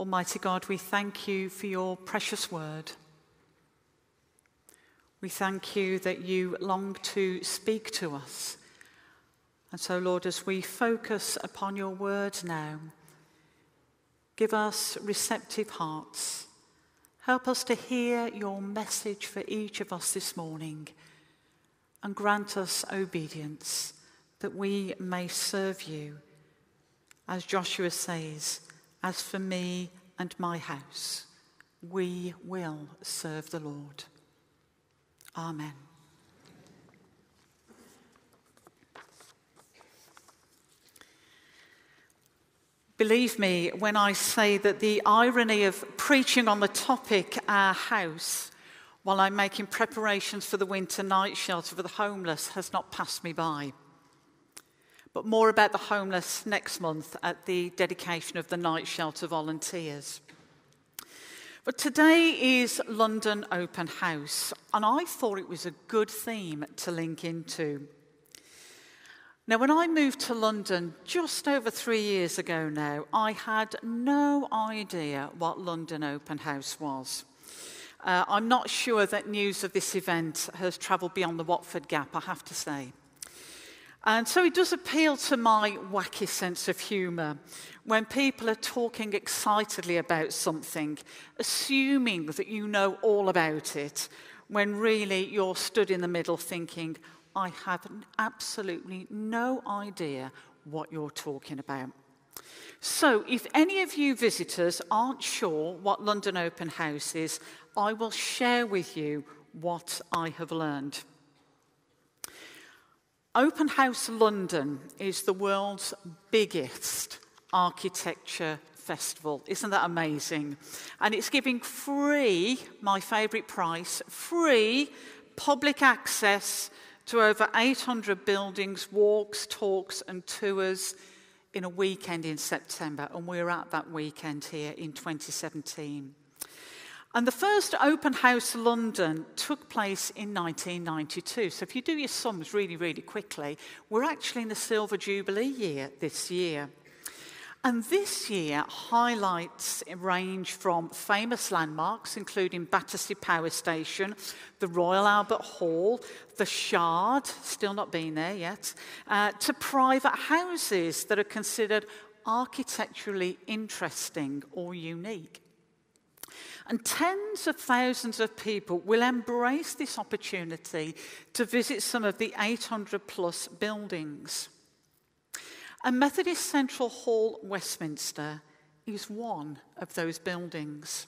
Almighty God, we thank you for your precious word. We thank you that you long to speak to us. And so, Lord, as we focus upon your word now, give us receptive hearts. Help us to hear your message for each of us this morning, and grant us obedience that we may serve you, as Joshua says, as for me and my house, we will serve the Lord. Amen. Believe me when I say that the irony of preaching on the topic, our house, while I'm making preparations for the winter night shelter for the homeless has not passed me by. But more about the homeless next month at the dedication of the night shelter volunteers. But today is London Open House, and I thought it was a good theme to link into. Now, when I moved to London just over 3 years ago now, I had no idea what London Open House was. I'm not sure that news of this event has travelled beyond the Watford Gap, I have to say. And so it does appeal to my wacky sense of humour when people are talking excitedly about something, assuming that you know all about it, when really you're stood in the middle thinking, I have absolutely no idea what you're talking about. So if any of you visitors aren't sure what London Open House is, I will share with you what I have learned. Open House London is the world's biggest architecture festival. Isn't that amazing? And it's giving free, my favourite price, free public access to over 800 buildings, walks, talks and tours in a weekend in September. And we're at that weekend here in 2017. And the first Open House London took place in 1992. So if you do your sums really, really quickly, we're actually in the Silver Jubilee year this year. And this year, highlights range from famous landmarks, including Battersea Power Station, the Royal Albert Hall, the Shard, still not been there yet, to private houses that are considered architecturally interesting or unique. And tens of thousands of people will embrace this opportunity to visit some of the 800-plus buildings. And Methodist Central Hall, Westminster, is one of those buildings.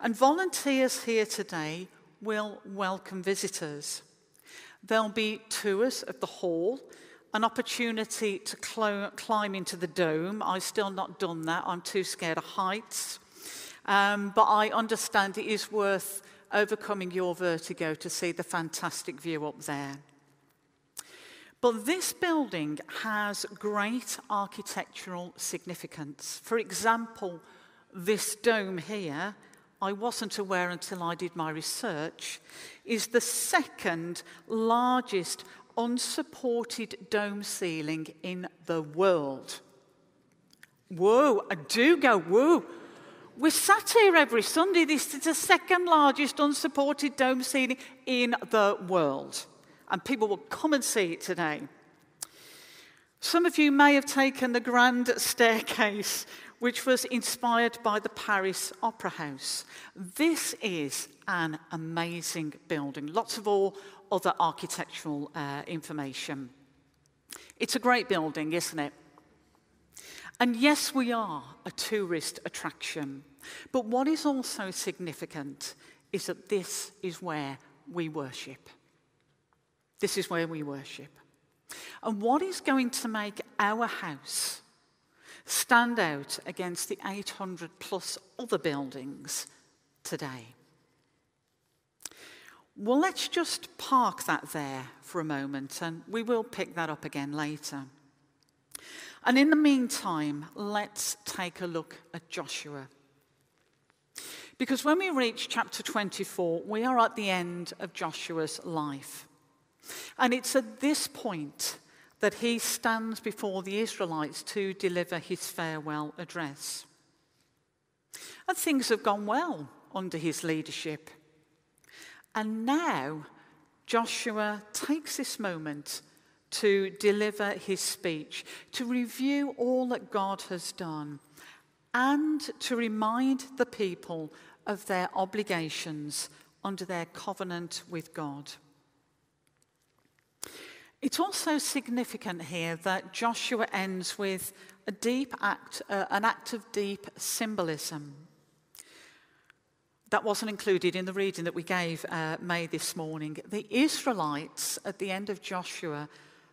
And volunteers here today will welcome visitors. There'll be tours of the hall, an opportunity to climb into the dome. I've still not done that. I'm too scared of heights. But I understand it is worth overcoming your vertigo to see the fantastic view up there. But this building has great architectural significance. For example, this dome here, I wasn't aware until I did my research, is the second largest unsupported dome ceiling in the world. Whoa, I do go whoa. We're sat here every Sunday. This is the second largest unsupported dome ceiling in the world. And people will come and see it today. Some of you may have taken the grand staircase, which was inspired by the Paris Opera House. This is an amazing building. Lots of all other architectural information. It's a great building, isn't it? And yes, we are a tourist attraction, but what is also significant is that this is where we worship. This is where we worship. And what is going to make our house stand out against the 800-plus other buildings today? Well, let's just park that there for a moment, and we will pick that up again later. And in the meantime, let's take a look at Joshua. Because when we reach chapter 24, we are at the end of Joshua's life. And it's at this point that he stands before the Israelites to deliver his farewell address. And things have gone well under his leadership. And now Joshua takes this moment to deliver his speech, to review all that God has done, and to remind the people of their obligations under their covenant with God. It's also significant here that Joshua ends with a deep act, an act of deep symbolism. That wasn't included in the reading that we gave May this morning. The Israelites, at the end of Joshua,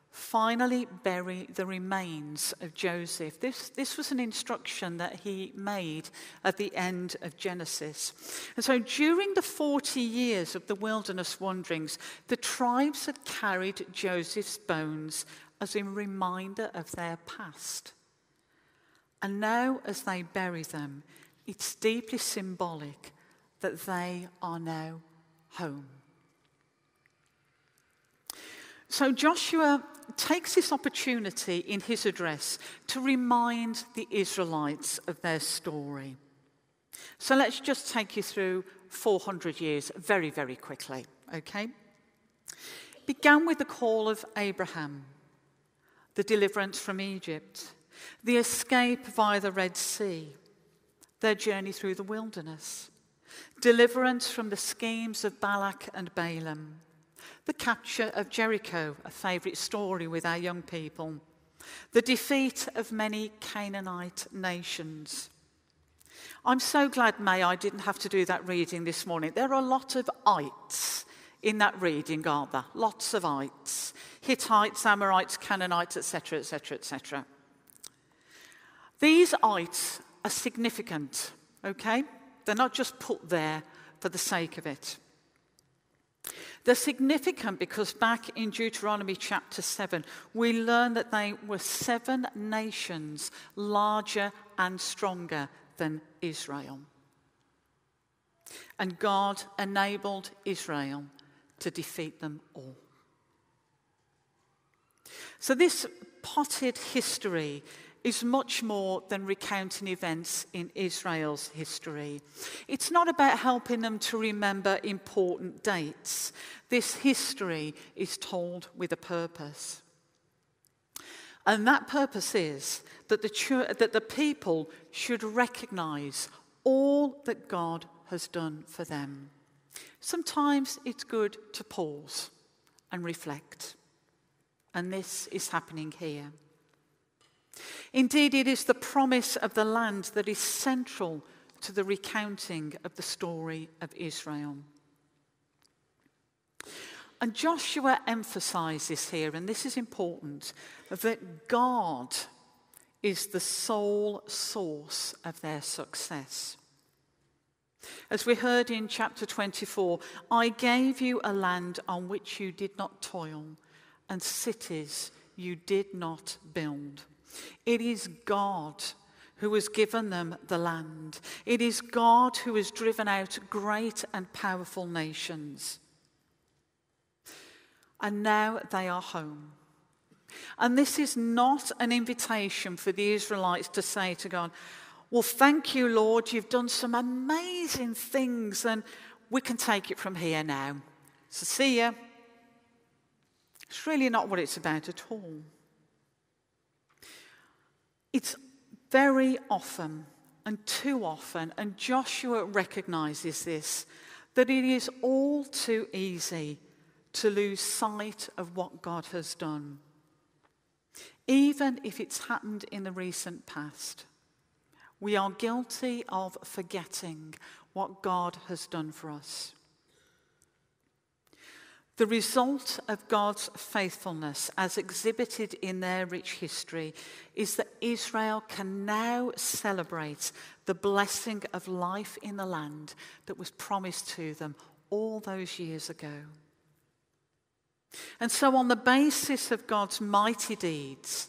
finally bury the remains of Joseph. This was an instruction that he made at the end of Genesis. And so during the 40 years of the wilderness wanderings, the tribes had carried Joseph's bones as a reminder of their past. And now as they bury them, it's deeply symbolic that they are now home. So Joshua takes this opportunity in his address to remind the Israelites of their story. So let's just take you through 400 years very, very quickly, okay? It began with the call of Abraham, the deliverance from Egypt, the escape via the Red Sea, their journey through the wilderness, deliverance from the schemes of Balak and Balaam, the capture of Jericho, a favourite story with our young people, the defeat of many Canaanite nations. I'm so glad, May, I didn't have to do that reading this morning. There are a lot of ites in that reading, aren't there? Lots of ites. Hittites, Amorites, Canaanites, etc., etc., etc. These ites are significant, okay? They're not just put there for the sake of it. They're significant because back in Deuteronomy chapter 7, we learn that they were 7 nations larger and stronger than Israel. And God enabled Israel to defeat them all. So this potted history is much more than recounting events in Israel's history. It's not about helping them to remember important dates. This history is told with a purpose. And that purpose is that the people should recognize all that God has done for them. Sometimes it's good to pause and reflect. And this is happening here. Indeed, it is the promise of the land that is central to the recounting of the story of Israel. And Joshua emphasizes here, and this is important, that God is the sole source of their success. As we heard in chapter 24, I gave you a land on which you did not toil, and cities you did not build. It is God who has given them the land. It is God who has driven out great and powerful nations. And now they are home. And this is not an invitation for the Israelites to say to God, well, thank you, Lord, you've done some amazing things and we can take it from here now. So see ya. It's really not what it's about at all. It's very often, and too often, and Joshua recognizes this, that it is all too easy to lose sight of what God has done, even if it's happened in the recent past. We are guilty of forgetting what God has done for us. The result of God's faithfulness, as exhibited in their rich history, is that Israel can now celebrate the blessing of life in the land that was promised to them all those years ago. And so on the basis of God's mighty deeds,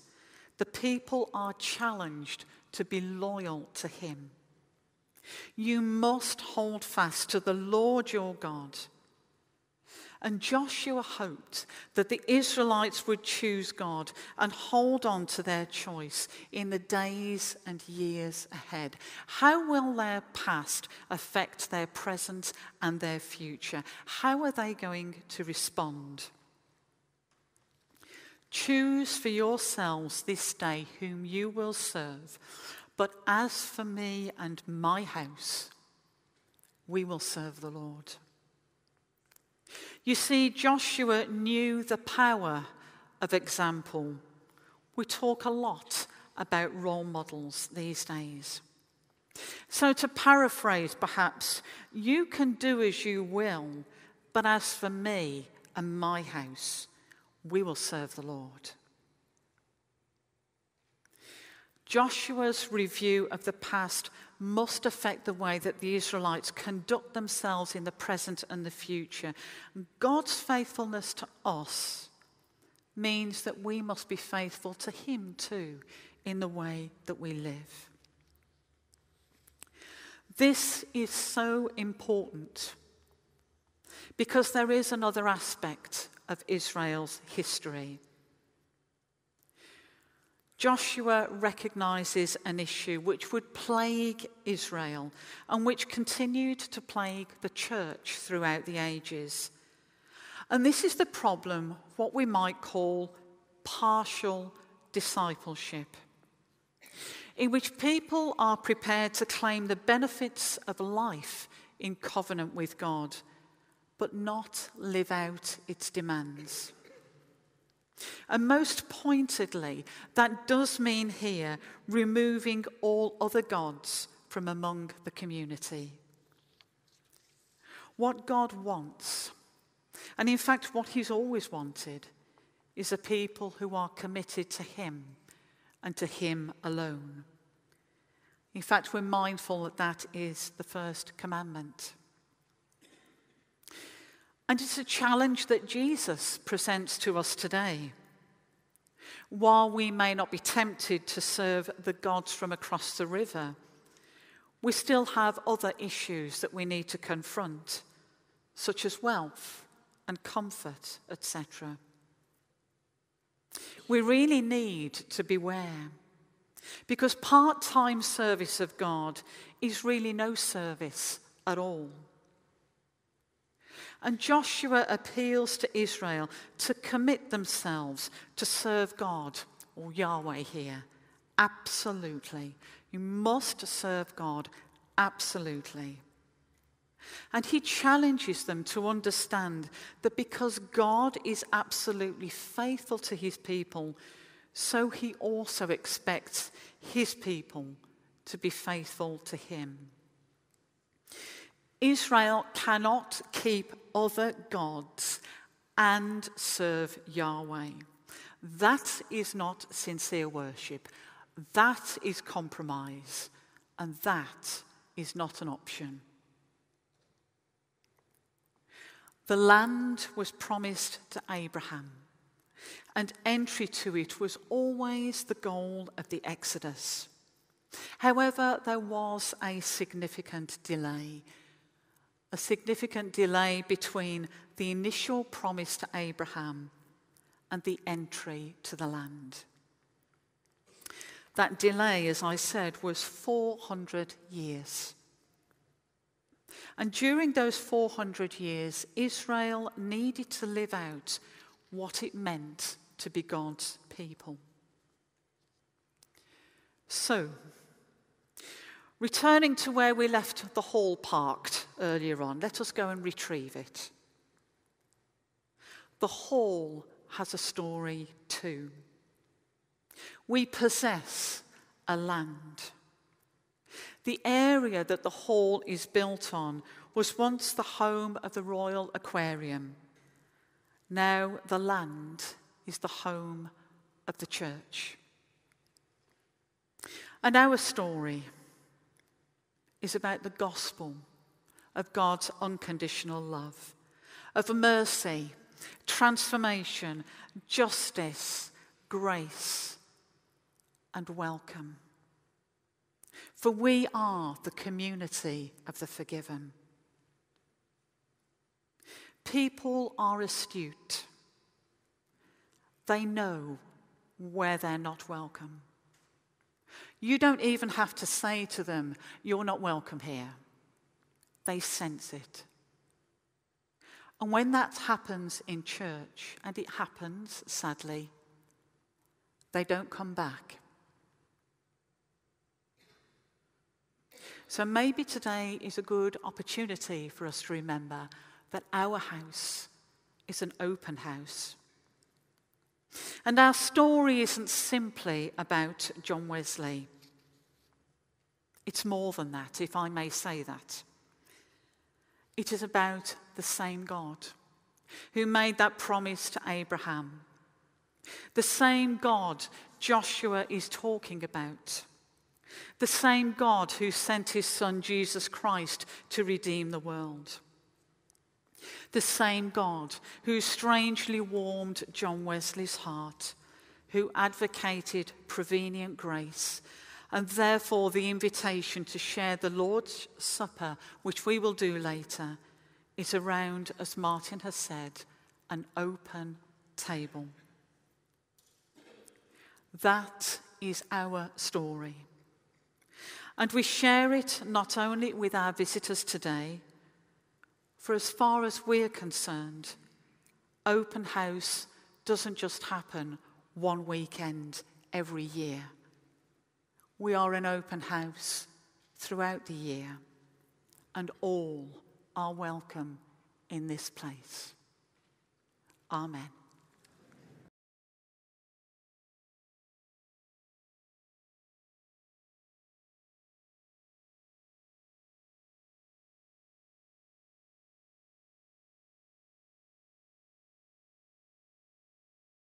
the people are challenged to be loyal to him. You must hold fast to the Lord your God. And Joshua hoped that the Israelites would choose God and hold on to their choice in the days and years ahead. How will their past affect their present and their future? How are they going to respond? Choose for yourselves this day whom you will serve, but as for me and my house, we will serve the Lord. You see, Joshua knew the power of example. We talk a lot about role models these days. So to paraphrase perhaps, you can do as you will, but as for me and my house, we will serve the Lord. Joshua's review of the past must affect the way that the Israelites conduct themselves in the present and the future. God's faithfulness to us means that we must be faithful to him too in the way that we live. This is so important because there is another aspect of Israel's history. Joshua recognizes an issue which would plague Israel and which continued to plague the church throughout the ages. And this is the problem, what we might call partial discipleship, in which people are prepared to claim the benefits of life in covenant with God, but not live out its demands. And most pointedly, that does mean here removing all other gods from among the community. What God wants, and in fact what he's always wanted, is a people who are committed to him and to him alone. In fact, we're mindful that that is the first commandment. And it's a challenge that Jesus presents to us today. While we may not be tempted to serve the gods from across the river, we still have other issues that we need to confront, such as wealth and comfort, etc. We really need to beware, because part-time service of God is really no service at all. And Joshua appeals to Israel to commit themselves to serve God, or Yahweh here, absolutely. You must serve God, absolutely. And he challenges them to understand that because God is absolutely faithful to his people, so he also expects his people to be faithful to him. Israel cannot keep other gods and serve Yahweh. That is not sincere worship. That is compromise. And that is not an option. The land was promised to Abraham, and entry to it was always the goal of the Exodus. However, there was a significant delay. A significant delay between the initial promise to Abraham and the entry to the land. That delay, as I said, was 400 years. And during those 400 years, Israel needed to live out what it meant to be God's people. So, returning to where we left the hall parked earlier on, let us go and retrieve it. The hall has a story too. We possess a land. The area that the hall is built on was once the home of the Royal Aquarium. Now the land is the home of the church. And our story is about the gospel of God's unconditional love, of mercy, transformation, justice, grace, and welcome. For we are the community of the forgiven. People are astute. They know where they're not welcome. You don't even have to say to them, "You're not welcome here." They sense it. And when that happens in church, and it happens, sadly, they don't come back. So maybe today is a good opportunity for us to remember that our house is an open house. And our story isn't simply about John Wesley. It's more than that, if I may say that. It is about the same God who made that promise to Abraham. The same God Joshua is talking about. The same God who sent his son Jesus Christ to redeem the world. The same God who strangely warmed John Wesley's heart, who advocated prevenient grace, and therefore the invitation to share the Lord's Supper, which we will do later, is around, as Martin has said, an open table. That is our story. And we share it not only with our visitors today. For as far as we're concerned, open house doesn't just happen one weekend every year. We are an open house throughout the year, and all are welcome in this place. Amen.